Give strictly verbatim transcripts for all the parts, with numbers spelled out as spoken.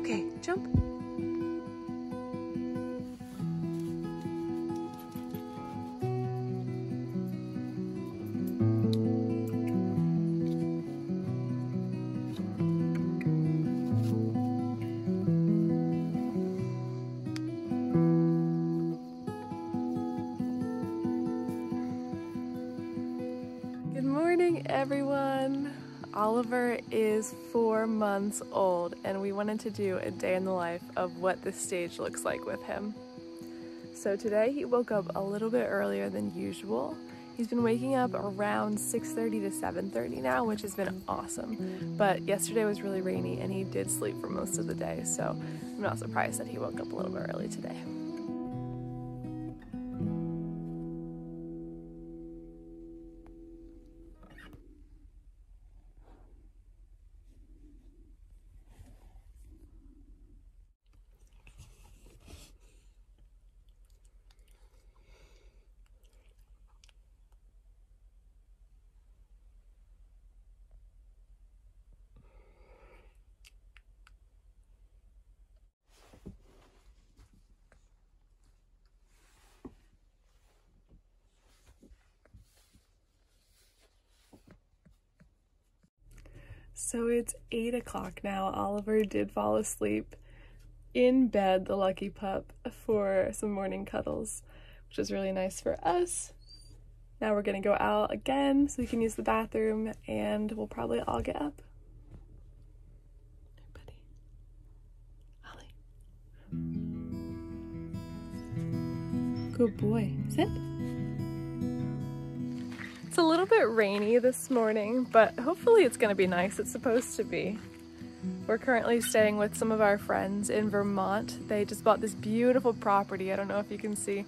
Okay, jump. Everyone, Oliver is four months old and we wanted to do a day in the life of what this stage looks like with him. So today he woke up a little bit earlier than usual. He's been waking up around six thirty to seven thirty now, which has been awesome, but yesterday was really rainy and he did sleep for most of the day, so I'm not surprised that he woke up a little bit early today. So it's eight o'clock now. Oliver did fall asleep in bed, the lucky pup, for some morning cuddles, which is really nice for us. Now we're gonna go out again so we can use the bathroom and we'll probably all get up. Hey, buddy. Ollie. Good boy. Sit. It's a little bit rainy this morning, but hopefully it's going to be nice. It's supposed to be. We're currently staying with some of our friends in Vermont. They just bought this beautiful property. I don't know if you can see.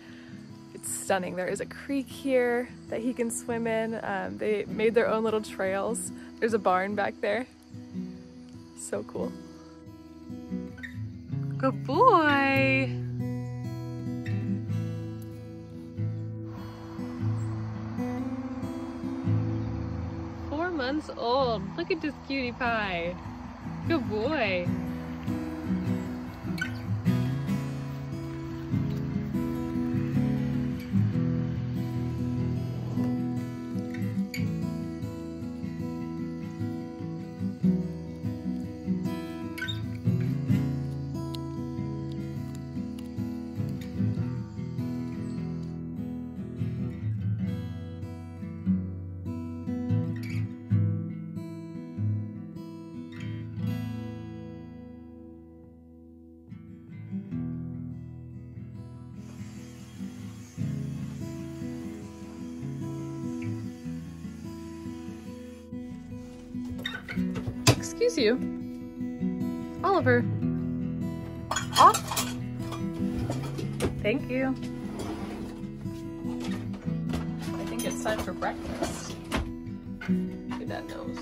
It's stunning. There is a creek here that he can swim in. Um, they made their own little trails. There's a barn back there. So cool. Good boy! Months old. Look at this cutie pie. Good boy. Excuse you. Oliver. Off. Thank you. I think it's time for breakfast. Look at that nose.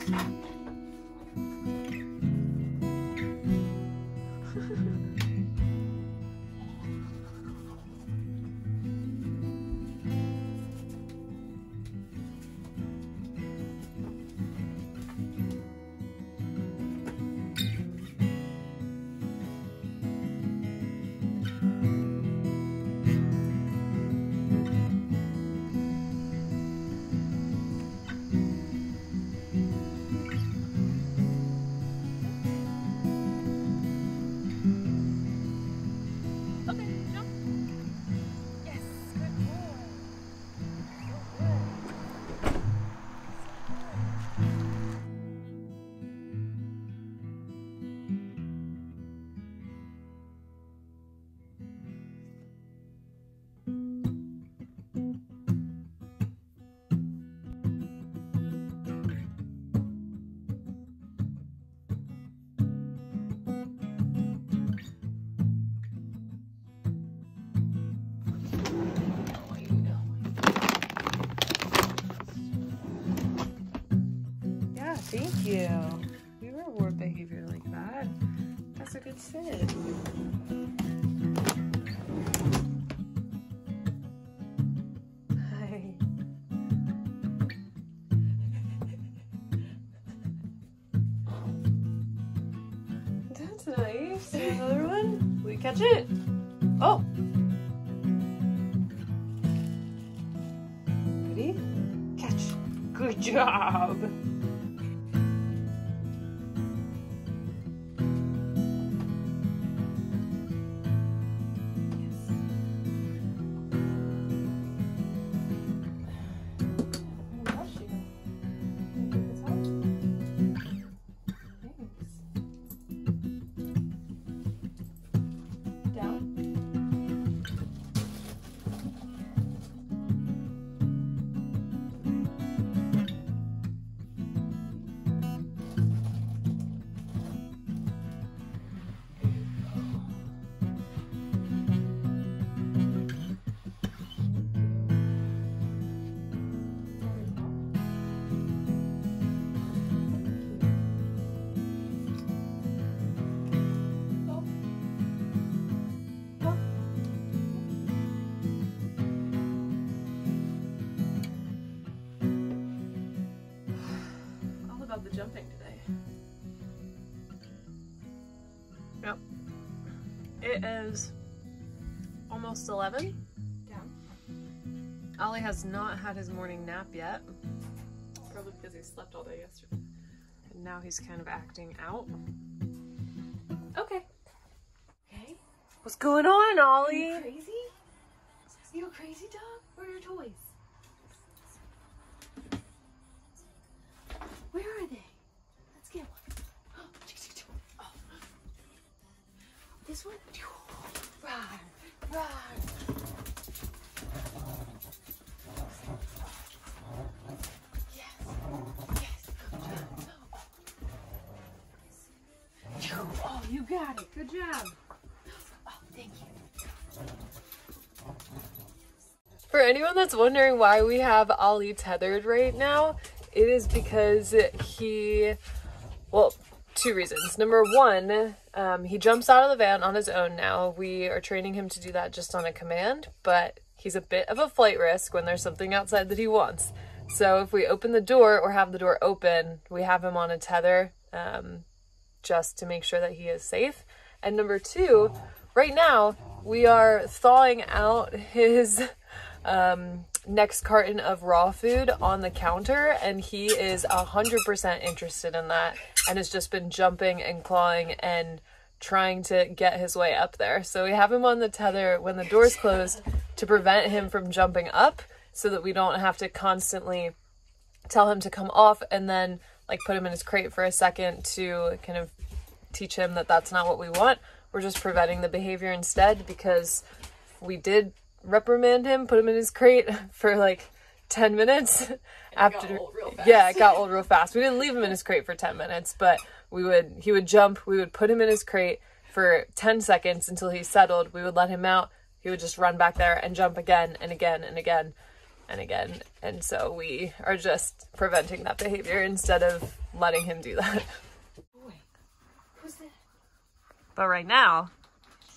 Thank you. We reward behavior like that. That's a good sit. Hi. That's nice. Oops, there's another one. We catch it. Oh! Ready? Catch. Good job! The jumping today. Yep. It is almost eleven. Yeah. Ollie has not had his morning nap yet. Probably because he slept all day yesterday. And now he's kind of acting out. Okay. Okay. What's going on, Ollie? Are you crazy? Are you crazy, dog? Where are your toys? Where are they? Let's get one. Oh. This one? Run, run. Yes, yes. Oh, you got it. Good job. Oh, thank you. For anyone that's wondering why we have Ollie tethered right now, it is because he, well, two reasons. Number one, um, he jumps out of the van on his own now. We are training him to do that just on a command, but he's a bit of a flight risk when there's something outside that he wants. So if we open the door or have the door open, we have him on a tether um, just to make sure that he is safe. And number two, right now we are thawing out his um, next carton of raw food on the counter, and he is a hundred percent interested in that and has just been jumping and clawing and trying to get his way up there. So we have him on the tether when the door's closed to prevent him from jumping up, so that we don't have to constantly tell him to come off and then like put him in his crate for a second to kind of teach him that that's not what we want. We're just preventing the behavior instead, because we did reprimand him, put him in his crate for like ten minutes after. It got old real fast. Yeah, it got old real fast. We didn't leave him in his crate for ten minutes, but we would, he would jump, we would put him in his crate for ten seconds until he settled. We would let him out. He would just run back there and jump again and again and again and again. And so we are just preventing that behavior instead of letting him do that. Boy, who's that? But right now,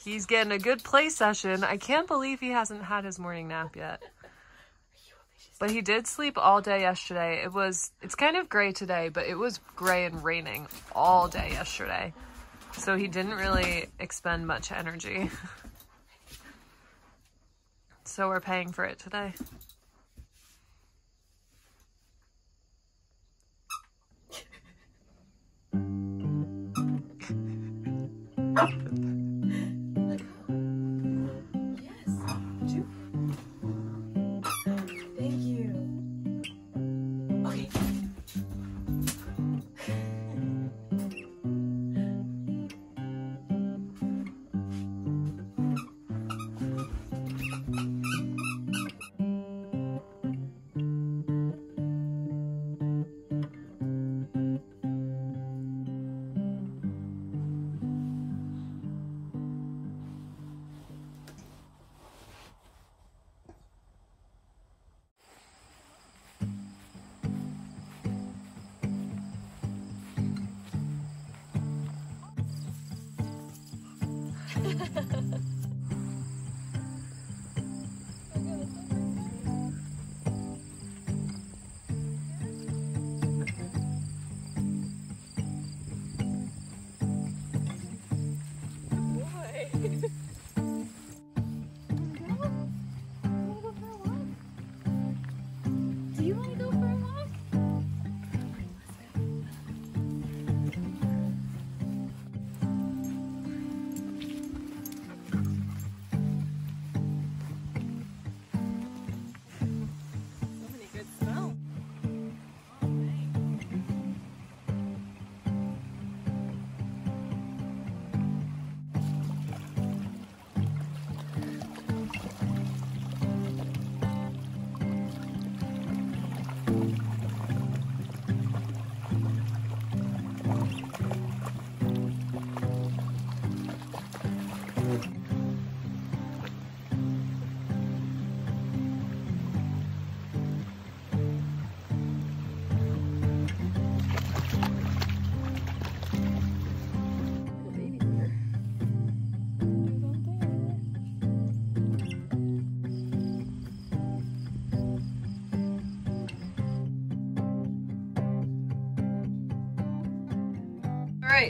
he's getting a good play session. I can't believe he hasn't had his morning nap yet. But he did sleep all day yesterday. It was, it's kind of gray today, but it was gray and raining all day yesterday. So he didn't really expend much energy. So we're paying for it today.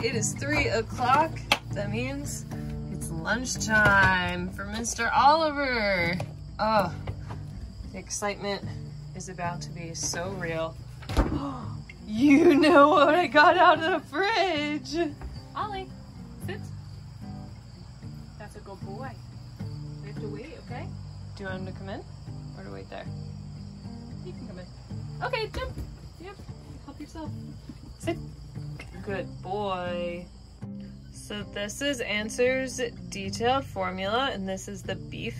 it is three o'clock. That means it's lunchtime for Mister Oliver. Oh, the excitement is about to be so real. You know what I got out of the fridge? Ollie, sit. That's a good boy. We have to wait, okay? Do you want him to come in or to wait there? You can come in. Okay, jump. Yep, help yourself. Sit. Good boy. So this is Answers Detail Formula, and this is the beef.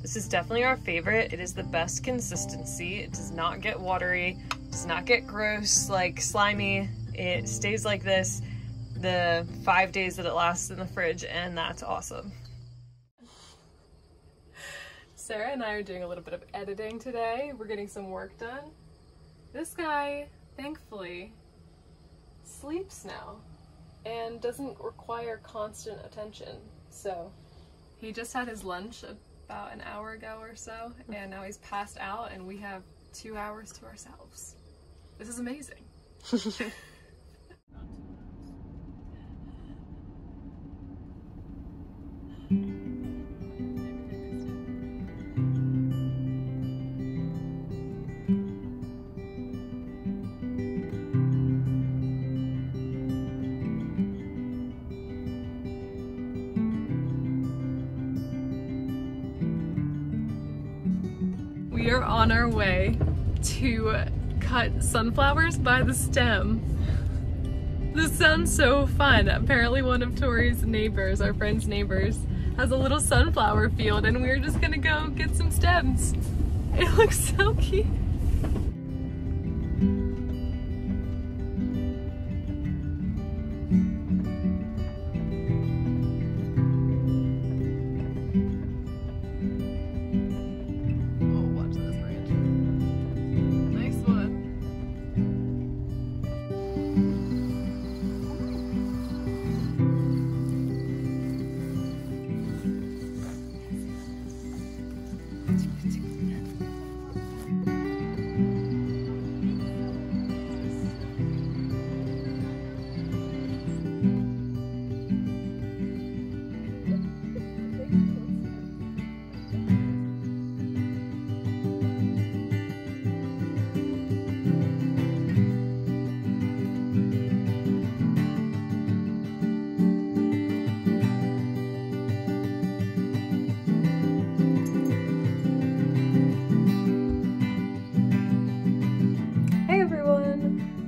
This is definitely our favorite. It is the best consistency. It does not get watery, does not get gross, like slimy. It stays like this the five days that it lasts in the fridge, and that's awesome. Sarah and I are doing a little bit of editing today. We're getting some work done. This guy, thankfully, sleeps now and doesn't require constant attention. So he just had his lunch about an hour ago or so, and now he's passed out and we have two hours to ourselves. This is amazing. We are on our way to cut sunflowers by the stem. This sounds so fun. Apparently one of Tori's neighbors, our friend's neighbors, has a little sunflower field, and we're just gonna go get some stems. It looks so cute.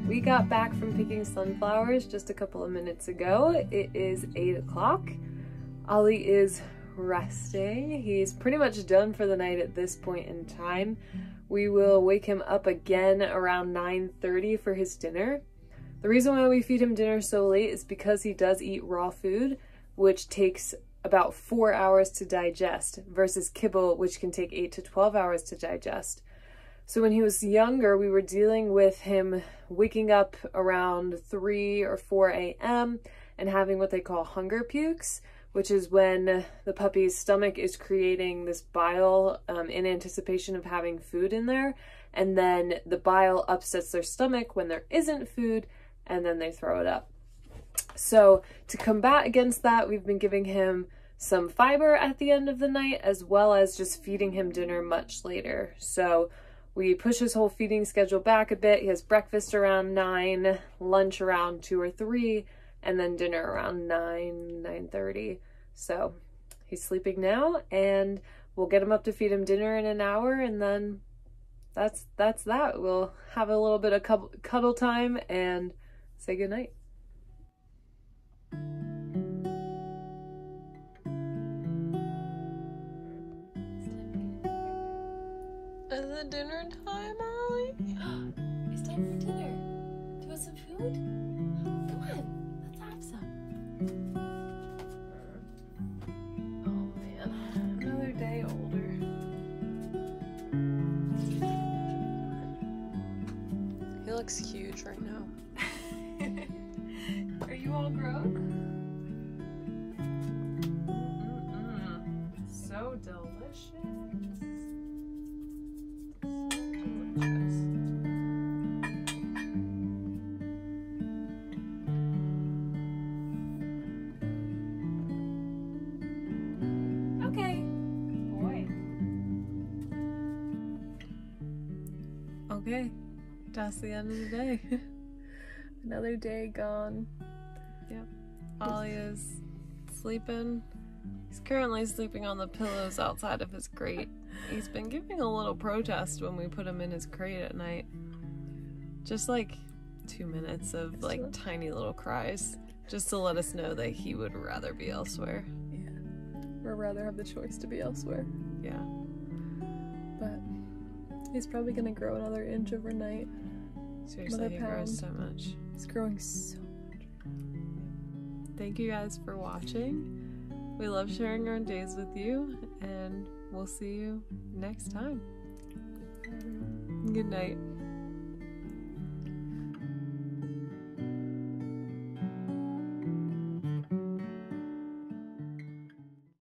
We got back from picking sunflowers just a couple of minutes ago. It is eight o'clock. Ollie is resting. He's pretty much done for the night at this point in time. We will wake him up again around nine thirty for his dinner. The reason why we feed him dinner so late is because he does eat raw food, which takes about four hours to digest, versus kibble, which can take eight to twelve hours to digest. So when he was younger, we were dealing with him waking up around three or four a m and having what they call hunger pukes, which is when the puppy's stomach is creating this bile um, in anticipation of having food in there. And then the bile upsets their stomach when there isn't food, and then they throw it up. So to combat against that, we've been giving him some fiber at the end of the night, as well as just feeding him dinner much later. So we push his whole feeding schedule back a bit. He has breakfast around nine, lunch around two or three, and then dinner around nine, nine thirty. So he's sleeping now, and we'll get him up to feed him dinner in an hour, and then that's that's that. We'll have a little bit of cuddle time and say goodnight. Is it dinner time, Ollie? It's time for dinner. Do you want some food? Come on, let's have some. Oh man, another day older. He looks huge right now. Are you all grown? Mm-mm. So delicious. Okay, that's the end of the day. Another day gone. Yep. Ollie is sleeping. He's currently sleeping on the pillows outside of his crate. He's been giving a little protest when we put him in his crate at night. Just like two minutes of like tiny little cries, just to let us know that he would rather be elsewhere. Yeah. Or rather have the choice to be elsewhere. Yeah. But he's probably gonna grow another inch overnight. Seriously, he grows so much. He's growing so much. Thank you guys for watching. We love sharing our days with you, and we'll see you next time. Good night.